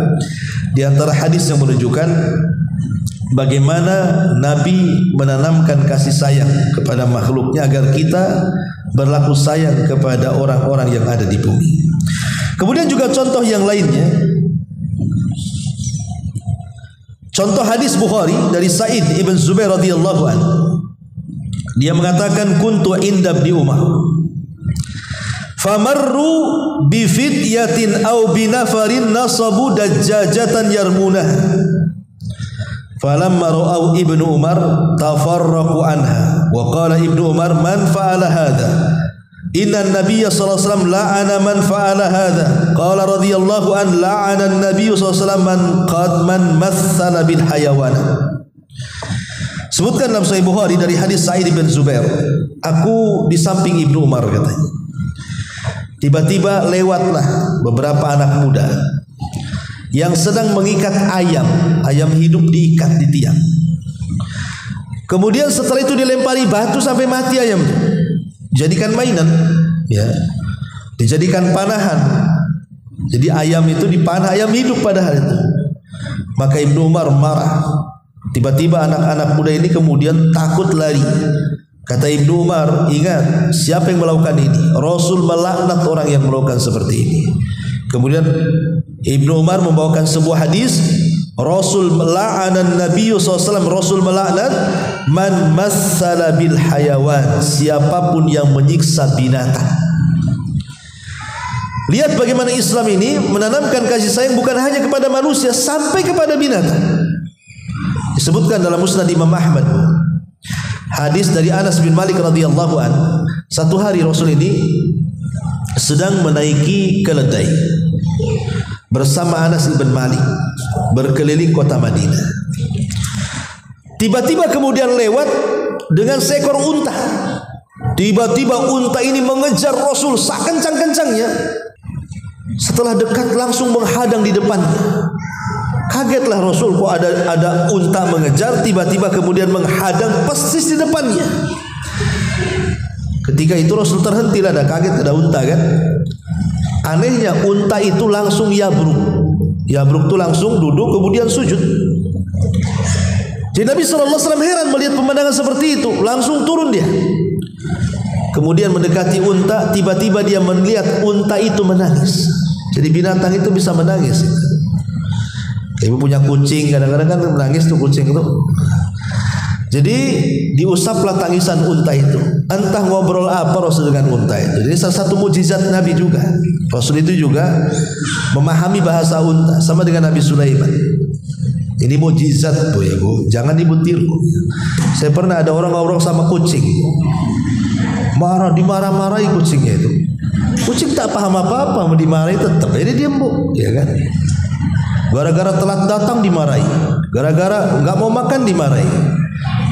di antara hadis yang menunjukkan bagaimana Nabi menanamkan kasih sayang kepada makhluknya agar kita berlaku sayang kepada orang-orang yang ada di bumi. Kemudian juga contoh yang lainnya, contoh hadis Bukhari dari Said Ibn Zubair radhiyallahu anhu. Dia mengatakan kuntu inda Ibni Umar. Famarru bi fityatin aw bi nafarin nasabu dajjajatan yarmunah. Falamma ra'au Ibnu Umar tafarraqu anha wa qala Ibnu Umar man fa'ala hadha. Inna an-nabiyya sallallahu alaihi wasallam la'ana man fa'ala hadha. Qala radhiyallahu an la'ana an-nabiyyu sallallahu alaihi wasallam man qad man mathala bil hayawan. Sebutkan dalam Sahih Bukhari dari hadis Sa'id bin Zubair, aku di samping Ibnu Umar katanya. Tiba-tiba lewatlah beberapa anak muda yang sedang mengikat ayam, ayam hidup diikat di tiang. Kemudian setelah itu dilempari batu sampai mati ayamnya. Jadikan mainan, ya, dijadikan panahan. Jadi ayam itu dipanah, ayam hidup pada hari itu. Maka Ibnu Umar marah. Tiba-tiba anak-anak muda ini kemudian takut lari. Kata Ibnu Umar, ingat siapa yang melakukan ini? Rasul melaknat orang yang melakukan seperti ini. Kemudian Ibnu Umar membawakan sebuah hadis, Rasul melaknat Nabi Sallallahu Alaihi Wasallam, Rasul melaknat man massala bil hayawan, siapapun yang menyiksa binatang. Lihat bagaimana Islam ini menanamkan kasih sayang bukan hanya kepada manusia, sampai kepada binatang. Disebutkan dalam Musnad Imam Ahmad Hadis dari Anas bin Malik radhiyallahu an. Satu hari Rasul ini sedang menaiki keledai bersama Anas bin Malik berkeliling kota Madinah. Tiba-tiba kemudian lewat dengan seekor unta. Tiba-tiba unta ini mengejar Rasul sakencang-kencangnya. Setelah dekat langsung menghadang di depannya. Kagetlah Rasul, kok ada ada unta mengejar, tiba-tiba kemudian menghadang persis di depannya. Ketika itu Rasul terhenti lah, ada kaget ada unta kan. Anehnya unta itu langsung yabruk. Yabruk itu langsung duduk kemudian sujud. Jadi Nabi Sallallahu Alaihi Wasallam heran melihat pemandangan seperti itu, langsung turun dia. Kemudian mendekati unta, tiba-tiba dia melihat unta itu menangis. Jadi binatang itu bisa menangis. Ibu punya kucing, kadang-kadang kan menangis tuh kucing itu. Jadi diusaplah tangisan unta itu. Entah ngobrol apa Rasul dengan unta itu. Jadi salah satu mujizat Nabi juga. Rasul itu juga memahami bahasa unta, sama dengan Nabi Sulaiman. Ini mujizat tuh ya bu, jangan ibu tiru. Saya pernah ada orang ngobrol sama kucing, marah dimarah-marahi kucingnya itu. Kucing tak paham apa-apa, mau dimarahi tetap. Jadi diam bu, ya kan? Gara-gara telat datang dimarahi, gara-gara nggak mau makan dimarahi.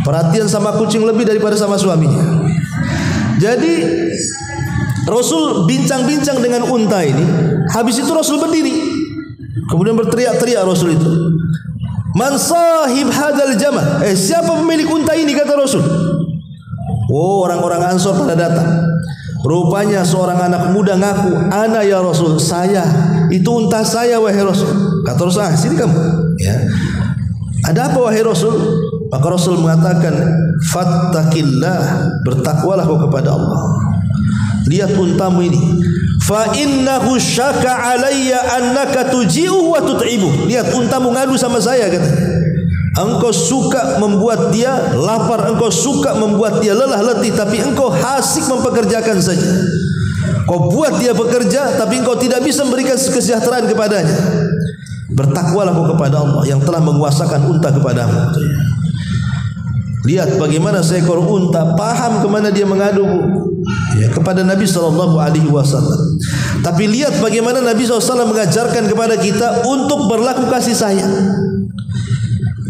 Perhatian sama kucing lebih daripada sama suaminya. Jadi Rasul bincang-bincang dengan unta ini. Habis itu Rasul berdiri. Kemudian berteriak-teriak Rasul itu. Man sahib hadal jamal. Eh siapa pemilik unta ini, kata Rasul. Oh, orang-orang Ansor pada datang. Rupanya seorang anak muda ngaku, ana ya Rasul, saya. Itu unta saya wahai Rasul. Kata Rasul, ah sini kamu. Ya. Ada apa wahai Rasul? Maka Rasul mengatakan, fattaqillah, bertakwalah kau kepada Allah. Lihat untamu ini. Fa innahu syaka alayya annaka tuji'u wa tut'ibu. Lihat untamu ngadu sama saya, katanya. Engkau suka membuat dia lapar, engkau suka membuat dia lelah letih, tapi engkau asik mempekerjakan saja. Kau buat dia bekerja, tapi engkau tidak bisa memberikan kesejahteraan kepadanya. Bertakwalah kau kepada Allah yang telah menguasakan unta kepadamu. Lihat bagaimana seekor unta paham kemana dia mengadu ya, kepada Nabi Sallallahu Alaihi Wasallam. Tapi lihat bagaimana Nabi Sallallahu mengajarkan kepada kita untuk berlaku kasih sayang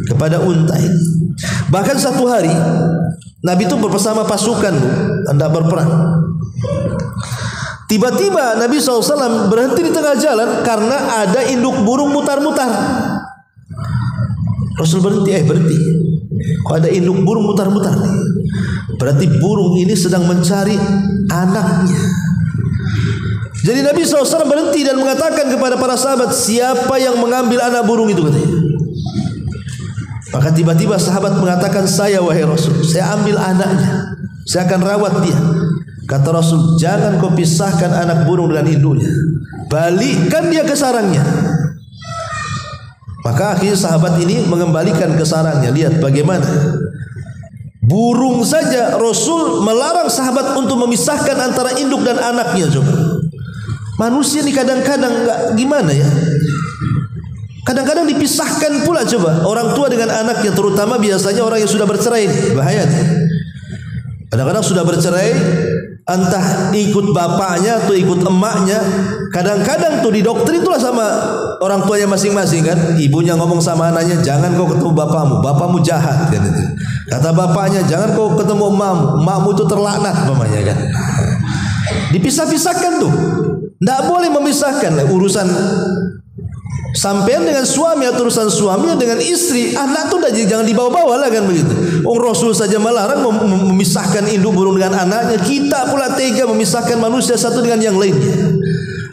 kepada unta ini. Bahkan satu hari Nabi itu bersama pasukan hendak berperang. Tiba-tiba Nabi Sallallahu berhenti di tengah jalan karena ada induk burung mutar-mutar. Rasul berhenti, eh berhenti. Kok ada induk burung mutar-mutar? Berarti burung ini sedang mencari anaknya. Jadi Nabi Sallallahu berhenti dan mengatakan kepada para sahabat, siapa yang mengambil anak burung itu, katanya. Maka tiba-tiba sahabat mengatakan, saya wahai Rasul, saya ambil anaknya, saya akan rawat dia. Kata Rasul, jangan kau pisahkan anak burung dengan induknya, balikkan dia ke sarangnya. Maka akhirnya sahabat ini mengembalikan ke sarangnya. Lihat bagaimana burung saja Rasul melarang sahabat untuk memisahkan antara induk dan anaknya. Coba manusia ini kadang-kadang nggak gimana ya, kadang-kadang dipisahkan pula. Coba orang tua dengan anaknya, terutama biasanya orang yang sudah bercerai ini, bahaya nih. Kadang-kadang sudah bercerai, entah ikut bapaknya atau ikut emaknya. Kadang-kadang tuh didoktrin itulah sama orang tuanya masing-masing kan. Ibunya ngomong sama anaknya, jangan kau ketemu bapakmu, bapakmu jahat kan. Kata bapaknya, jangan kau ketemu emakmu, emakmu itu terlaknat mamanya kan. Dipisah-pisahkan tuh. Tidak boleh memisahkan urusan sampean dengan suami atau urusan suami dengan istri. Anak tuh jangan dibawa-bawa lah kan begitu. Orang Rasul saja melarang mem memisahkan induk burung dengan anaknya. Kita pula tega memisahkan manusia satu dengan yang lainnya.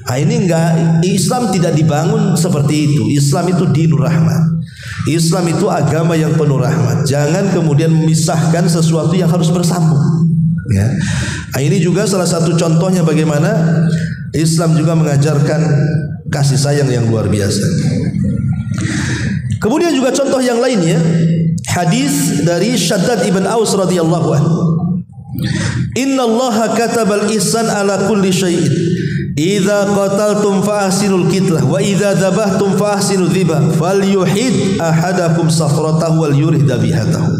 Nah, ini enggak, Islam tidak dibangun seperti itu. Islam itu dinur rahmat. Islam itu agama yang penuh rahmat. Jangan kemudian memisahkan sesuatu yang harus bersambung. Ya. Nah, ini juga salah satu contohnya bagaimana Islam juga mengajarkan kasih sayang yang luar biasa. Kemudian juga contoh yang lainnya, hadis dari Shaddad Ibn Aus radhiyallahu anhu. Inna Allah katabal ihsan ala kulli syai'in. Idza qataltum fa'ahsinul qitlah wa idza dzabahtum fa'ahsinul dzibah. Falyuhid ahadakum safratahu wal yurih dabihatahu.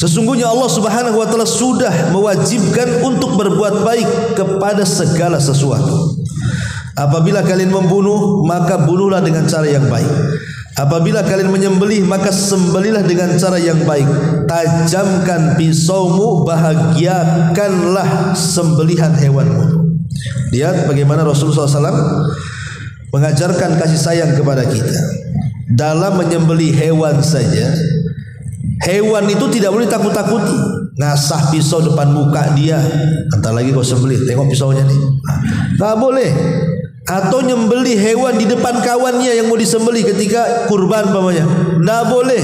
Sesungguhnya Allah Subhanahu Wa Taala sudah mewajibkan untuk berbuat baik kepada segala sesuatu. Apabila kalian membunuh, maka bunuhlah dengan cara yang baik. Apabila kalian menyembelih, maka sembelilah dengan cara yang baik. Tajamkan pisaumu, bahagiakanlah sembelihan hewanmu. Lihat bagaimana Rasulullah shallallahu alaihi wasallam mengajarkan kasih sayang kepada kita. Dalam menyembelih hewan saja, hewan itu tidak boleh takut-takuti. Ngasah pisau depan muka dia, entar lagi kau sembelih, tengok pisaunya nih. Nggak boleh. Atau nyembelih hewan di depan kawannya yang mau disembelih ketika kurban namanya, nggak boleh.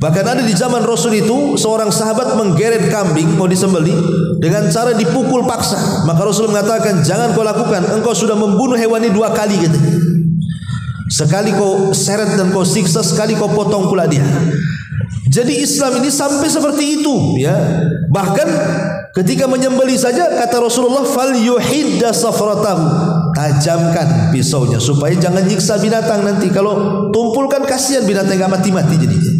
Bahkan ada di zaman Rasul itu seorang sahabat menggeret kambing mau disembelih dengan cara dipukul paksa. Maka Rasul mengatakan, jangan kau lakukan, engkau sudah membunuh hewan ini dua kali gitu. Sekali kau seret dan kau siksa, sekali kau potong pula dia. Jadi Islam ini sampai seperti itu, ya. Bahkan ketika menyembelih saja kata Rasulullah, fal yuhidda safratahu, tajamkan pisaunya supaya jangan nyiksa binatang nanti. Kalau tumpulkan kasihan binatang yang mati-mati jadinya.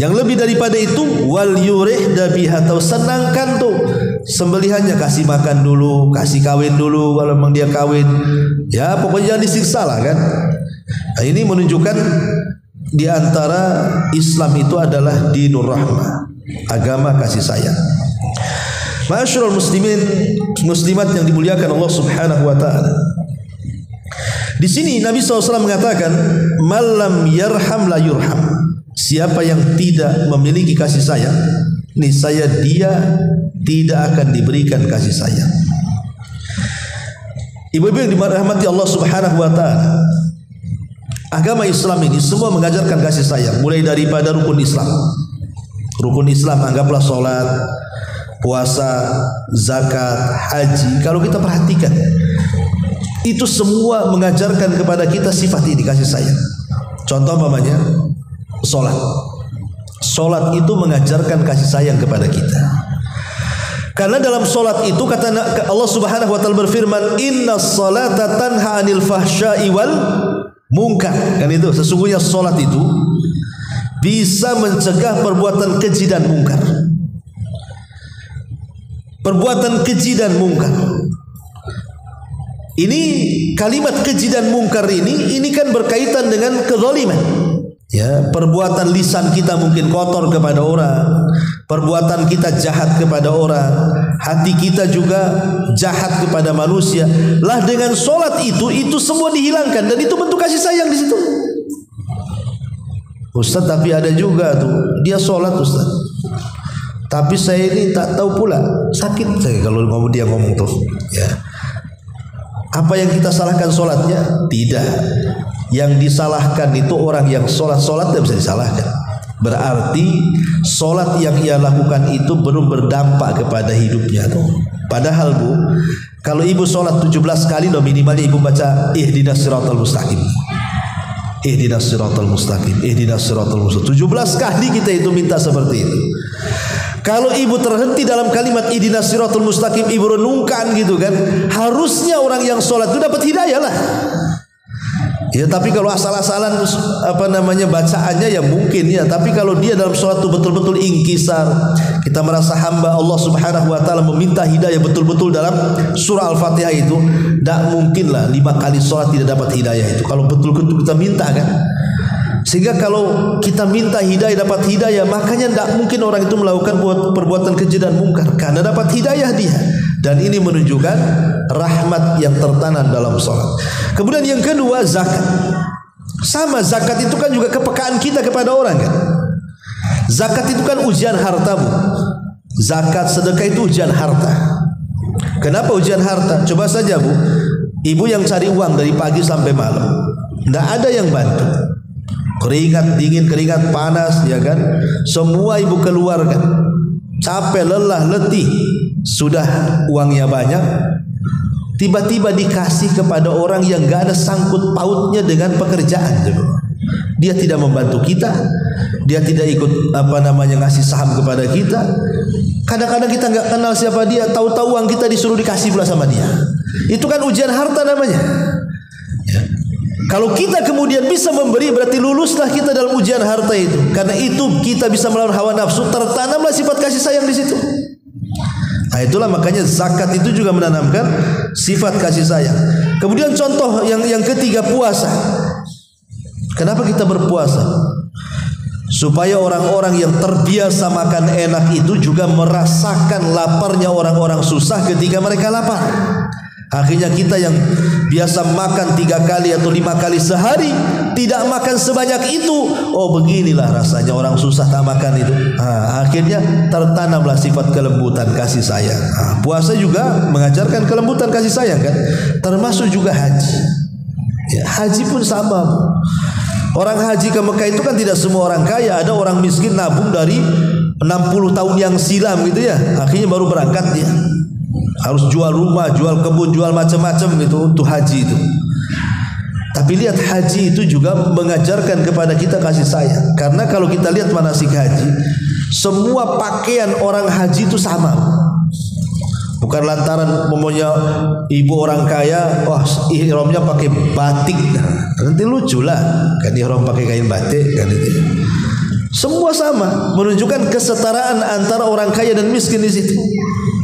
Yang lebih daripada itu, wal yurih dabiha, atau senangkan tuh sembelihannya, kasih makan dulu, kasih kawin dulu kalau memang dia kawin. Ya pokoknya jangan disiksa lah kan. Nah, ini menunjukkan di antara Islam itu adalah dinur rahmah, agama kasih sayang. Ma'asyiral muslimin muslimat yang dimuliakan Allah Subhanahu Wa Taala. Di sini Nabi shallallahu alaihi wasallam mengatakan, malam yarham la yurham. Siapa yang tidak memiliki kasih sayang, niscaya dia tidak akan diberikan kasih sayang. Ibu-ibu yang dirahmati Allah Subhanahu Wa Taala, agama Islam ini semua mengajarkan kasih sayang, mulai daripada rukun Islam. Rukun Islam anggaplah solat, puasa, zakat, haji. Kalau kita perhatikan, itu semua mengajarkan kepada kita sifat ini, kasih sayang. Contoh umpamanya solat. Solat itu mengajarkan kasih sayang kepada kita. Karena dalam solat itu kata Allah Subhanahu Wa Taala berfirman, Inna salata tanha anil fahsya'i wal munkar. Kan itu sesungguhnya solat itu bisa mencegah perbuatan keji dan mungkar. Perbuatan keji dan mungkar. Ini kalimat keji dan mungkar ini, ini kan berkaitan dengan kezaliman. Ya, perbuatan lisan kita mungkin kotor kepada orang, perbuatan kita jahat kepada orang, hati kita juga jahat kepada manusia. Lah dengan sholat itu, itu semua dihilangkan dan itu bentuk kasih sayang di situ. Ustaz, tapi ada juga tuh dia sholat Ustaz, tapi saya ini tak tahu pula, sakit saya kalau ngomong dia ngomong terus. Ya. Apa yang kita salahkan sholatnya? Tidak. Yang disalahkan itu orang yang sholat. Sholatnya bisa disalahkan. Berarti sholat yang ia lakukan itu belum berdampak kepada hidupnya tuh. Padahal bu, kalau ibu sholat tujuh belas kali loh, minimalnya ibu baca ihdinas siratal mustaqim. Ihdinas siratal mustaqim, ihdinas siratal mustaqim. tujuh belas kali kita itu minta seperti itu. Kalau ibu terhenti dalam kalimat ihdinas siratal mustaqim, ibu renungkan gitu kan, harusnya orang yang sholat itu dapat hidayah lah. Ya tapi kalau asal-asalan apa namanya bacaannya ya mungkin ya. Tapi kalau dia dalam sholat itu betul-betul ingkisar, kita merasa hamba Allah Subhanahu Wa Taala meminta hidayah betul-betul dalam surah Al-Fatihah itu, tidak mungkin lah lima kali sholat tidak dapat hidayah itu. Kalau betul-betul kita minta kan. Sehingga kalau kita minta hidayah dapat hidayah, makanya tidak mungkin orang itu melakukan perbuatan keji dan mungkar karena dapat hidayah dia. Dan ini menunjukkan rahmat yang tertanam dalam sholat. Kemudian yang kedua, zakat. Sama, zakat itu kan juga kepekaan kita kepada orang kan. Zakat itu kan ujian hartamu. Zakat sedekah itu ujian harta. Kenapa ujian harta? Coba saja bu, ibu yang cari uang dari pagi sampai malam, tidak ada yang bantu. Keringat dingin, keringat panas, ya kan? Semua ibu keluarkan. Capek, lelah, letih. Sudah uangnya banyak, tiba-tiba dikasih kepada orang yang gak ada sangkut pautnya dengan pekerjaan. Dia tidak membantu kita, dia tidak ikut apa namanya ngasih saham kepada kita. Kadang-kadang kita gak kenal siapa dia, tahu-tahu uang kita disuruh dikasih pula sama dia. Itu kan ujian harta namanya. Ya. Kalau kita kemudian bisa memberi, berarti luluslah kita dalam ujian harta itu. Karena itu kita bisa melawan hawa nafsu, tertanamlah sifat kasih sayang di situ. Nah, itulah makanya zakat itu juga menanamkan sifat kasih sayang. Kemudian contoh yang yang ketiga, puasa. Kenapa kita berpuasa? Supaya orang-orang yang terbiasa makan enak itu juga merasakan laparnya orang-orang susah ketika mereka lapar. Akhirnya kita yang biasa makan tiga kali atau lima kali sehari tidak makan sebanyak itu. Oh, beginilah rasanya orang susah tak makan itu. Nah, akhirnya tertanamlah sifat kelembutan kasih sayang. Nah, puasa juga mengajarkan kelembutan kasih sayang kan. Termasuk juga haji. Ya, haji pun sama. Orang haji ke Mekah itu kan tidak semua orang kaya. Ada orang miskin nabung dari enam puluh tahun yang silam gitu ya. Akhirnya baru berangkat dia. Harus jual rumah, jual kebun, jual macam-macam itu untuk haji itu. Tapi lihat, haji itu juga mengajarkan kepada kita kasih sayang. Karena kalau kita lihat manasik haji, semua pakaian orang haji itu sama. Bukan lantaran mempunyai ibu orang kaya, wah, oh, ihramnya pakai batik. Nanti lucu lah, kan ihram pakai kain batik kan itu. Semua sama, menunjukkan kesetaraan antara orang kaya dan miskin di situ.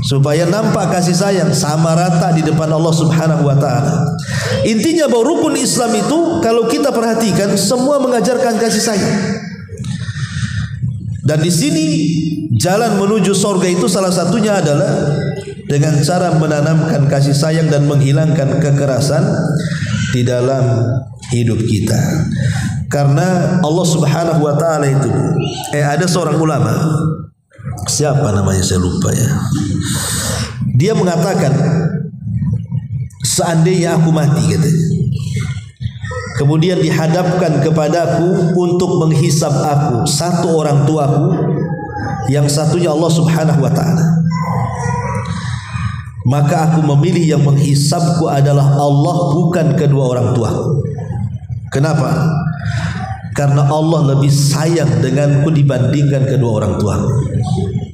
Supaya nampak kasih sayang sama rata di depan Allah Subhanahu Wa Taala. Intinya bahwa rukun Islam itu kalau kita perhatikan semua mengajarkan kasih sayang. Dan di sini jalan menuju surga itu salah satunya adalah dengan cara menanamkan kasih sayang dan menghilangkan kekerasan di dalam hidup kita. Karena Allah Subhanahu Wa Taala itu, eh ada seorang ulama, siapa namanya saya lupa ya, dia mengatakan seandainya aku mati katanya, kemudian dihadapkan kepadaku untuk menghisab aku satu orang tuaku, yang satunya Allah Subhanahu Wa Ta'ala, maka aku memilih yang menghisabku adalah Allah, bukan kedua orang tuaku. Kenapa? Karena Allah lebih sayang denganku dibandingkan kedua orang tuaku.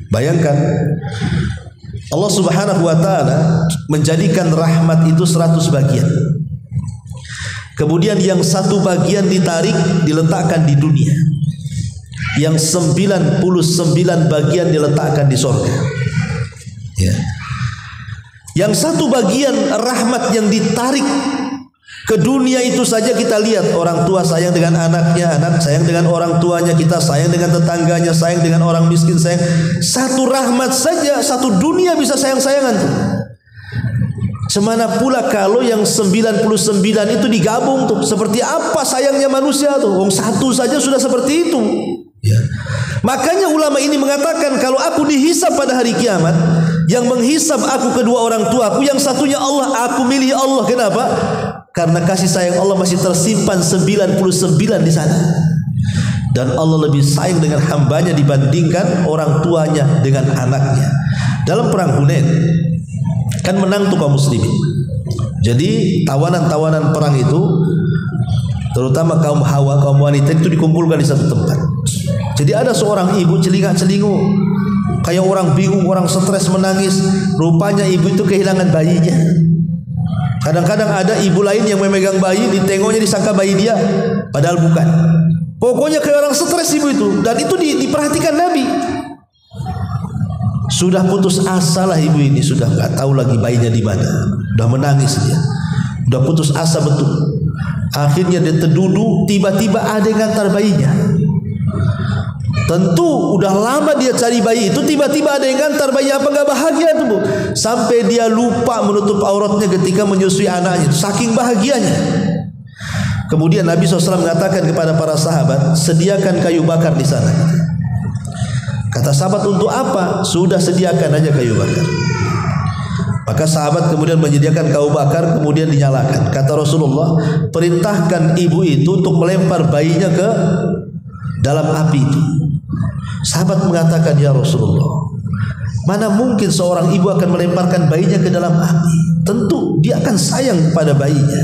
Bayangkan, Allah Subhanahu Wa Ta'ala menjadikan rahmat itu seratus bagian. Kemudian yang satu bagian ditarik, diletakkan di dunia. Yang sembilan puluh sembilan bagian diletakkan di surga. Ya. Yang satu bagian rahmat yang ditarik ke dunia itu saja kita lihat, orang tua sayang dengan anaknya, anak sayang dengan orang tuanya, kita sayang dengan tetangganya, sayang dengan orang miskin, sayang. Satu rahmat saja, satu dunia bisa sayang-sayangan. Semana pula kalau yang sembilan puluh sembilan itu digabung tuh, seperti apa sayangnya manusia tuh. Wong satu saja sudah seperti itu. Ya. Makanya ulama ini mengatakan kalau aku dihisab pada hari kiamat, yang menghisab aku kedua orang tuaku, yang satunya Allah, aku milih Allah. Kenapa? Karena kasih sayang Allah masih tersimpan sembilan puluh sembilan di sana. Dan Allah lebih sayang dengan hambanya dibandingkan orang tuanya dengan anaknya. Dalam perang Hunain kan menang tuh kaum muslimin. Jadi tawanan-tawanan perang itu, terutama kaum hawa, kaum wanita itu dikumpulkan di satu tempat. Jadi ada seorang ibu celingak-celingu, kayak orang bingung, orang stres, menangis. Rupanya ibu itu kehilangan bayinya. Kadang-kadang ada ibu lain yang memegang bayi, ditengoknya disangka bayi dia, padahal bukan. Pokoknya kayak orang stres ibu itu. Dan itu di, diperhatikan Nabi. Sudah putus asa lah ibu ini, sudah nggak tahu lagi bayinya di mana. Sudah menangis dia, sudah putus asa betul. Akhirnya dia terdudu, tiba-tiba ada yang ngantar bayinya. Tentu udah lama dia cari bayi itu, tiba-tiba ada yang ngantar bayi, apa nggak bahagia tuh Bu? Sampai dia lupa menutup auratnya ketika menyusui anaknya, saking bahagianya. Kemudian Nabi shallallahu alaihi wasallam mengatakan kepada para sahabat, sediakan kayu bakar di sana. Kata sahabat, untuk apa? Sudah, sediakan aja kayu bakar. Maka sahabat kemudian menyediakan kayu bakar, kemudian dinyalakan. Kata Rasulullah, perintahkan ibu itu untuk melempar bayinya ke dalam api itu. Sahabat mengatakan, ya Rasulullah, mana mungkin seorang ibu akan melemparkan bayinya ke dalam api? Tentu dia akan sayang kepada bayinya.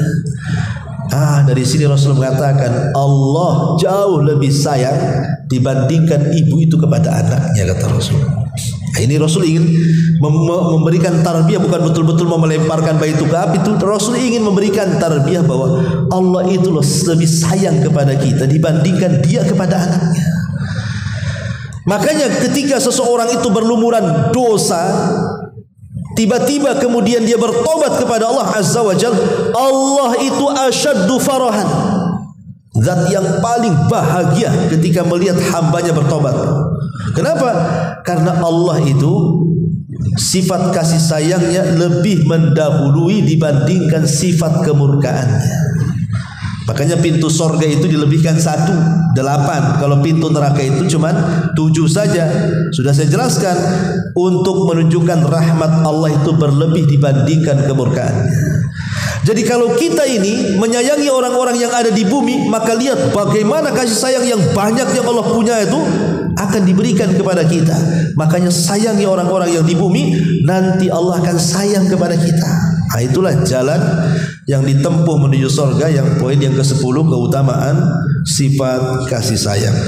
Ah, dari sini Rasul mengatakan Allah jauh lebih sayang dibandingkan ibu itu kepada anaknya, kata Rasul. Ini Rasul ingin memberikan tarbiyah, bukan betul-betul melemparkan baitul ke api. Itu Rasul ingin memberikan tarbiyah bahwa Allah itu loh lebih sayang kepada kita dibandingkan dia kepada anaknya. Makanya ketika seseorang itu berlumuran dosa, tiba-tiba kemudian dia bertobat kepada Allah Azza wa Jalla, Allah itu asyaddu farahan, zat yang paling bahagia ketika melihat hambanya bertobat. Kenapa? Karena Allah itu sifat kasih sayangnya lebih mendahului dibandingkan sifat kemurkaannya. Makanya pintu sorga itu dilebihkan satu, delapan. Kalau pintu neraka itu cuman tujuh saja. Sudah saya jelaskan, untuk menunjukkan rahmat Allah itu berlebih dibandingkan kemurkaannya. Jadi kalau kita ini menyayangi orang-orang yang ada di bumi, maka lihat bagaimana kasih sayang yang banyak yang Allah punya itu akan diberikan kepada kita. Makanya sayangi orang-orang yang di bumi, nanti Allah akan sayang kepada kita. Nah, itulah jalan yang ditempuh menuju surga, yang poin yang kesepuluh, keutamaan sifat kasih sayang.